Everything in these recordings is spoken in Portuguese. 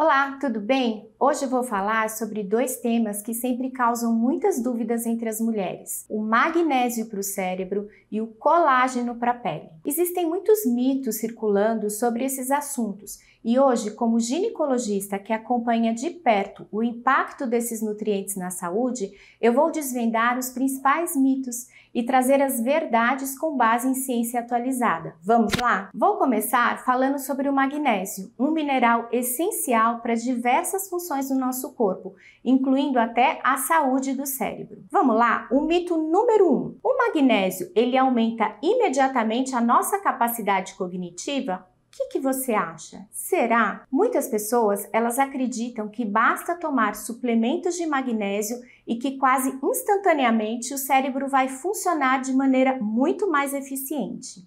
Olá, tudo bem? Hoje eu vou falar sobre dois temas que sempre causam muitas dúvidas entre as mulheres: o magnésio para o cérebro e o colágeno para a pele. Existem muitos mitos circulando sobre esses assuntos e hoje, como ginecologista que acompanha de perto o impacto desses nutrientes na saúde, eu vou desvendar os principais mitos e trazer as verdades com base em ciência atualizada. Vamos lá? Vou começar falando sobre o magnésio, um mineral essencial para diversas funções do nosso corpo, incluindo até a saúde do cérebro. Vamos lá? O mito número 1. O magnésio, ele aumenta imediatamente a nossa capacidade cognitiva? O que você acha? Será? Muitas pessoas, elas acreditam que basta tomar suplementos de magnésio e que quase instantaneamente o cérebro vai funcionar de maneira muito mais eficiente.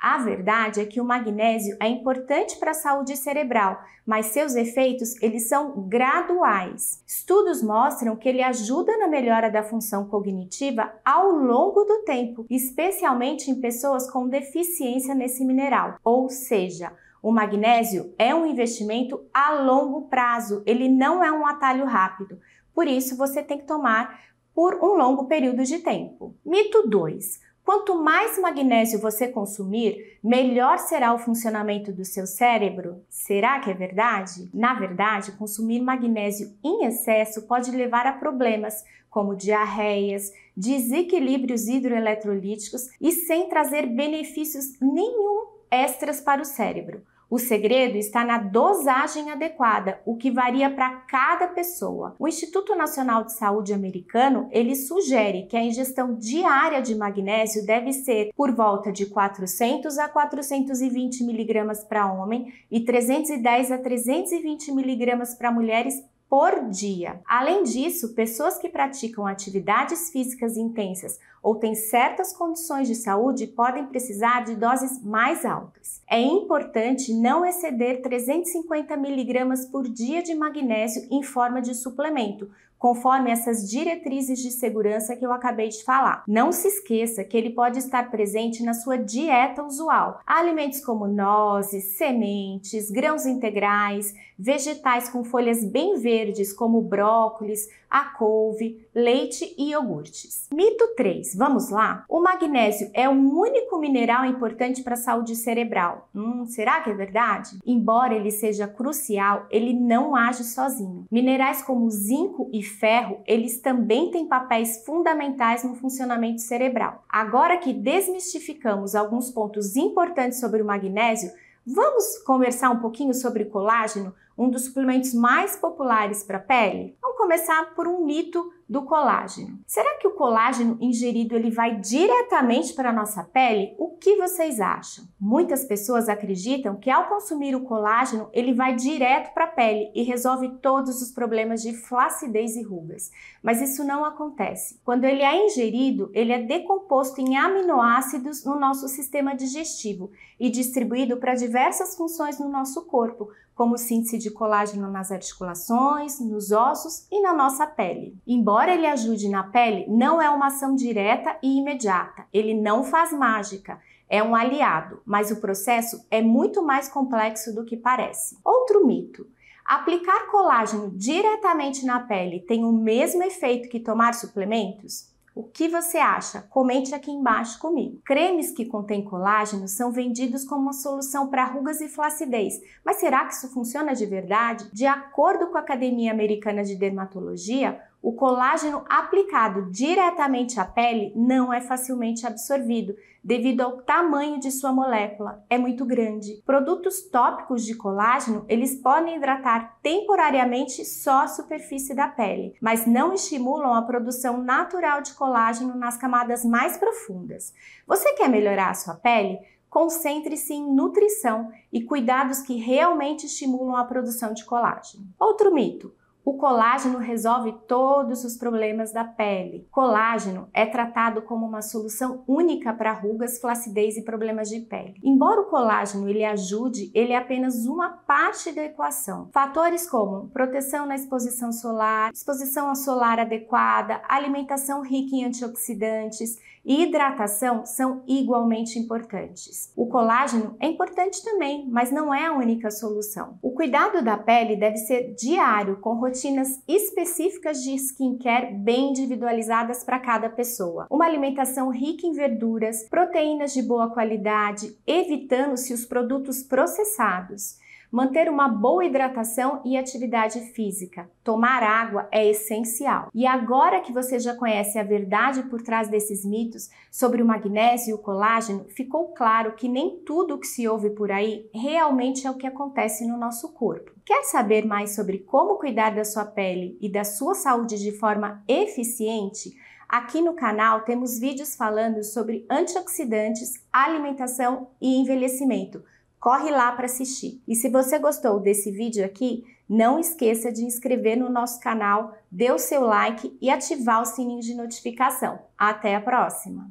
A verdade é que o magnésio é importante para a saúde cerebral, mas seus efeitos, eles são graduais. Estudos mostram que ele ajuda na melhora da função cognitiva ao longo do tempo, especialmente em pessoas com deficiência nesse mineral. Ou seja, o magnésio é um investimento a longo prazo, ele não é um atalho rápido. Por isso, você tem que tomar por um longo período de tempo. Mito 2. Quanto mais magnésio você consumir, melhor será o funcionamento do seu cérebro? Será que é verdade? Na verdade, consumir magnésio em excesso pode levar a problemas como diarreias, desequilíbrios hidroeletrolíticos e sem trazer benefícios nenhum extras para o cérebro. O segredo está na dosagem adequada, o que varia para cada pessoa. O Instituto Nacional de Saúde Americano, ele sugere que a ingestão diária de magnésio deve ser por volta de 400 a 420 mg para homem e 310 a 320 mg para mulheres por dia. Além disso, pessoas que praticam atividades físicas intensas ou têm certas condições de saúde podem precisar de doses mais altas. É importante não exceder 350 mg por dia de magnésio em forma de suplemento, conforme essas diretrizes de segurança que eu acabei de falar. Não se esqueça que ele pode estar presente na sua dieta usual. Alimentos como nozes, sementes, grãos integrais, vegetais com folhas bem verdes como brócolis, a couve, leite e iogurtes. Mito 3, vamos lá? O magnésio é o único mineral importante para a saúde cerebral. Será que é verdade? Embora ele seja crucial, ele não age sozinho. Minerais como zinco e ferro, eles também têm papéis fundamentais no funcionamento cerebral. Agora que desmistificamos alguns pontos importantes sobre o magnésio, vamos conversar um pouquinho sobre colágeno, um dos suplementos mais populares para a pele? Vamos começar por um mito do colágeno. Será que o colágeno ingerido ele vai diretamente para a nossa pele? O que vocês acham? Muitas pessoas acreditam que ao consumir o colágeno, ele vai direto para a pele e resolve todos os problemas de flacidez e rugas. Mas isso não acontece. Quando ele é ingerido, ele é decomposto em aminoácidos no nosso sistema digestivo e distribuído para diversas funções no nosso corpo, como síntese de colágeno nas articulações, nos ossos e na nossa pele. Embora ele ajude na pele, não é uma ação direta e imediata. Ele não faz mágica, é um aliado, mas o processo é muito mais complexo do que parece. Outro mito. Aplicar colágeno diretamente na pele tem o mesmo efeito que tomar suplementos? O que você acha? Comente aqui embaixo comigo. Cremes que contêm colágeno são vendidos como uma solução para rugas e flacidez, mas será que isso funciona de verdade? De acordo com a Academia Americana de Dermatologia, o colágeno aplicado diretamente à pele não é facilmente absorvido, devido ao tamanho de sua molécula, é muito grande. Produtos tópicos de colágeno, eles podem hidratar temporariamente só a superfície da pele, mas não estimulam a produção natural de colágeno nas camadas mais profundas. Você quer melhorar a sua pele? Concentre-se em nutrição e cuidados que realmente estimulam a produção de colágeno. Outro mito. O colágeno resolve todos os problemas da pele. Colágeno é tratado como uma solução única para rugas, flacidez e problemas de pele. Embora o colágeno ele ajude, ele é apenas uma parte da equação. Fatores como proteção na exposição solar adequada, alimentação rica em antioxidantes e hidratação são igualmente importantes. O colágeno é importante também, mas não é a única solução. O cuidado da pele deve ser diário, com rotinas específicas de skincare bem individualizadas para cada pessoa. Uma alimentação rica em verduras, proteínas de boa qualidade, evitando-se os produtos processados. Manter uma boa hidratação e atividade física. Tomar água é essencial. E agora que você já conhece a verdade por trás desses mitos sobre o magnésio e o colágeno, ficou claro que nem tudo o que se ouve por aí realmente é o que acontece no nosso corpo. Quer saber mais sobre como cuidar da sua pele e da sua saúde de forma eficiente? Aqui no canal temos vídeos falando sobre antioxidantes, alimentação e envelhecimento. Corre lá para assistir. E se você gostou desse vídeo aqui, não esqueça de inscrever no nosso canal, dê o seu like e ativar o sininho de notificação. Até a próxima!